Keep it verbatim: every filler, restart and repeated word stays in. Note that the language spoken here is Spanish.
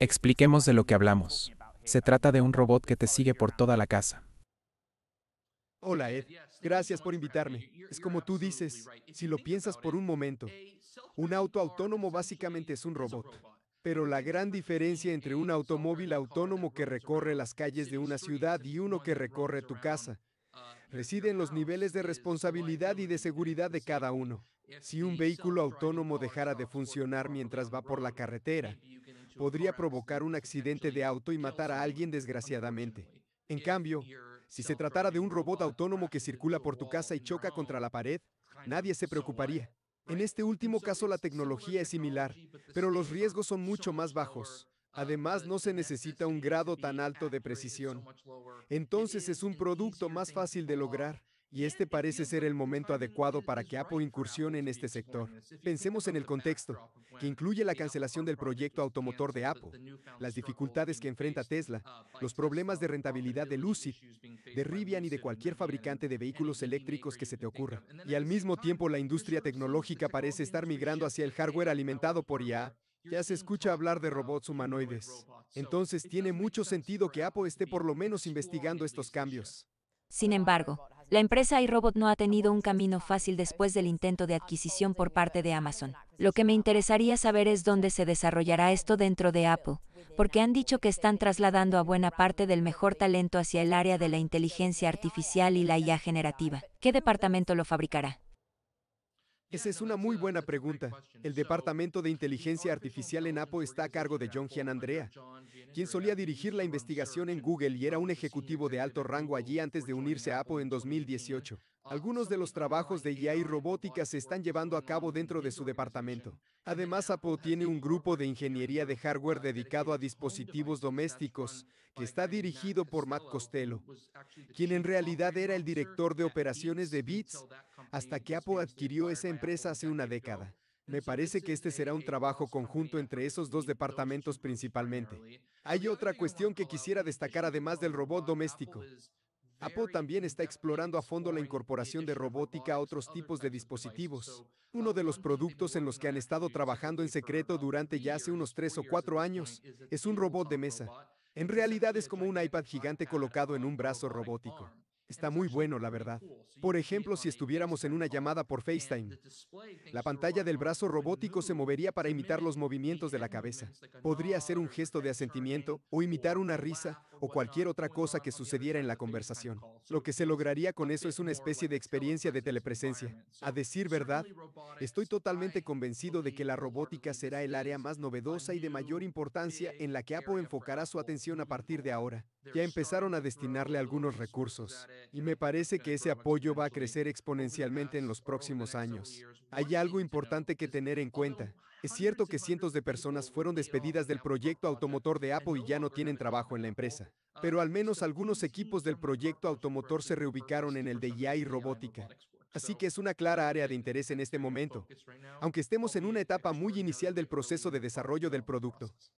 Expliquemos de lo que hablamos. Se trata de un robot que te sigue por toda la casa. Hola, Ed. Gracias por invitarme. Es como tú dices, si lo piensas por un momento, un auto autónomo básicamente es un robot. Pero la gran diferencia entre un automóvil autónomo que recorre las calles de una ciudad y uno que recorre tu casa reside en los niveles de responsabilidad y de seguridad de cada uno. Si un vehículo autónomo dejara de funcionar mientras va por la carretera, podría provocar un accidente de auto y matar a alguien desgraciadamente. En cambio, si se tratara de un robot autónomo que circula por tu casa y choca contra la pared, nadie se preocuparía. En este último caso, la tecnología es similar, pero los riesgos son mucho más bajos. Además, no se necesita un grado tan alto de precisión. Entonces, es un producto más fácil de lograr. Y este parece ser el momento adecuado para que Apple incursione en este sector. Pensemos en el contexto, que incluye la cancelación del proyecto automotor de Apple, las dificultades que enfrenta Tesla, los problemas de rentabilidad de Lucid, de Rivian y de cualquier fabricante de vehículos eléctricos que se te ocurra. Y al mismo tiempo, la industria tecnológica parece estar migrando hacia el hardware alimentado por I A. Ya se escucha hablar de robots humanoides. Entonces, tiene mucho sentido que Apple esté por lo menos investigando estos cambios. Sin embargo, la empresa iRobot no ha tenido un camino fácil después del intento de adquisición por parte de Amazon. Lo que me interesaría saber es dónde se desarrollará esto dentro de Apple, porque han dicho que están trasladando a buena parte del mejor talento hacia el área de la inteligencia artificial y la I A generativa. ¿Qué departamento lo fabricará? Esa es una muy buena pregunta. El departamento de inteligencia artificial en Apple está a cargo de John Giannandrea, quien solía dirigir la investigación en Google y era un ejecutivo de alto rango allí antes de unirse a Apple en dos mil dieciocho. Algunos de los trabajos de I A y robótica se están llevando a cabo dentro de su departamento. Además, Apple tiene un grupo de ingeniería de hardware dedicado a dispositivos domésticos, que está dirigido por Matt Costello, quien en realidad era el director de operaciones de Beats, hasta que Apple adquirió esa empresa hace una década. Me parece que este será un trabajo conjunto entre esos dos departamentos principalmente. Hay otra cuestión que quisiera destacar además del robot doméstico. Apple también está explorando a fondo la incorporación de robótica a otros tipos de dispositivos. Uno de los productos en los que han estado trabajando en secreto durante ya hace unos tres o cuatro años es un robot de mesa. En realidad es como un iPad gigante colocado en un brazo robótico. Está muy bueno, la verdad. Por ejemplo, si estuviéramos en una llamada por FaceTime, la pantalla del brazo robótico se movería para imitar los movimientos de la cabeza. Podría hacer un gesto de asentimiento, o imitar una risa, o cualquier otra cosa que sucediera en la conversación. Lo que se lograría con eso es una especie de experiencia de telepresencia. A decir verdad, estoy totalmente convencido de que la robótica será el área más novedosa y de mayor importancia en la que Apple enfocará su atención a partir de ahora. Ya empezaron a destinarle algunos recursos, y me parece que ese apoyo va a crecer exponencialmente en los próximos años. Hay algo importante que tener en cuenta. Es cierto que cientos de personas fueron despedidas del proyecto automotor de Apple y ya no tienen trabajo en la empresa. Pero al menos algunos equipos del proyecto automotor se reubicaron en el de I A y robótica. Así que es una clara área de interés en este momento, aunque estemos en una etapa muy inicial del proceso de desarrollo del producto.